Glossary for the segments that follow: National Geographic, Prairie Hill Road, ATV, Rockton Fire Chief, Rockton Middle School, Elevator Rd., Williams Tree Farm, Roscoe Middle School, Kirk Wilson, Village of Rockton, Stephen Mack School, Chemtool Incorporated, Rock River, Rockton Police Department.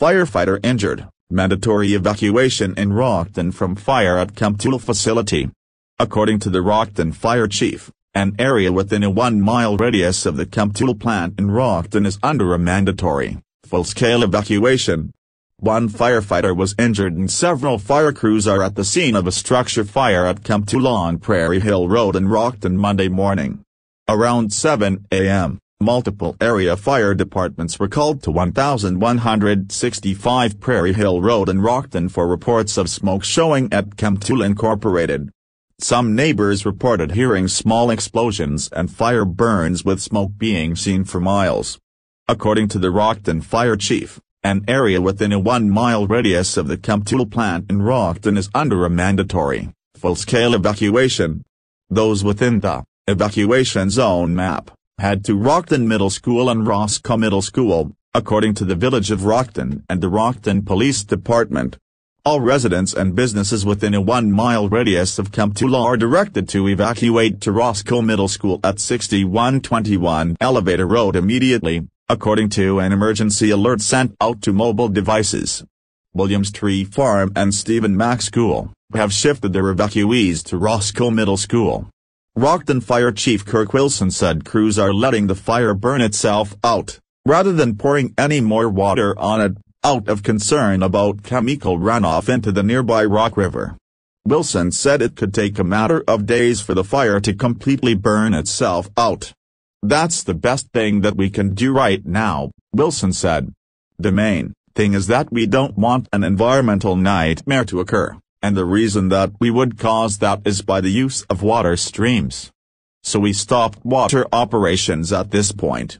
Firefighter injured, mandatory evacuation in Rockton from fire at Chemtool facility. According to the Rockton Fire Chief, an area within a 1-mile radius of the Chemtool plant in Rockton is under a mandatory, full-scale evacuation. One firefighter was injured and several fire crews are at the scene of a structure fire at Chemtool on Prairie Hill Road in Rockton Monday morning. Around 7 a.m., multiple area fire departments were called to 1165 Prairie Hill Road in Rockton for reports of smoke showing at Chemtool Incorporated. Some neighbors reported hearing small explosions and fire burns with smoke being seen for miles. According to the Rockton Fire Chief, an area within a 1-mile radius of the Chemtool plant in Rockton is under a mandatory, full-scale evacuation. Those within the evacuation zone map had to Rockton Middle School and Roscoe Middle School, according to the Village of Rockton and the Rockton Police Department. All residents and businesses within a 1-mile radius of Chemtool are directed to evacuate to Roscoe Middle School at 6121 Elevator Road immediately, according to an emergency alert sent out to mobile devices. Williams Tree Farm and Stephen Mack School have shifted their evacuees to Roscoe Middle School. Rockton Fire Chief Kirk Wilson said crews are letting the fire burn itself out, rather than pouring any more water on it, out of concern about chemical runoff into the nearby Rock River. Wilson said it could take a matter of days for the fire to completely burn itself out. "That's the best thing that we can do right now," Wilson said. "The main thing is that we don't want an environmental nightmare to occur. And the reason that we would cause that is by the use of water streams. So we stopped water operations at this point."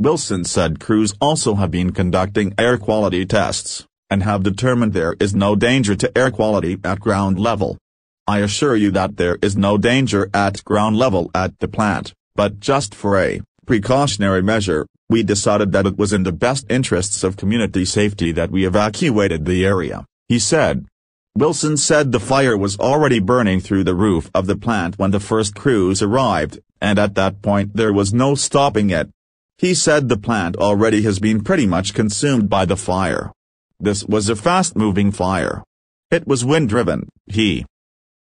Wilson said crews also have been conducting air quality tests, and have determined there is no danger to air quality at ground level. "I assure you that there is no danger at ground level at the plant, but just for a precautionary measure, we decided that it was in the best interests of community safety that we evacuated the area," he said. Wilson said the fire was already burning through the roof of the plant when the first crews arrived, and at that point there was no stopping it. He said the plant already has been pretty much consumed by the fire. "This was a fast-moving fire. It was wind-driven," he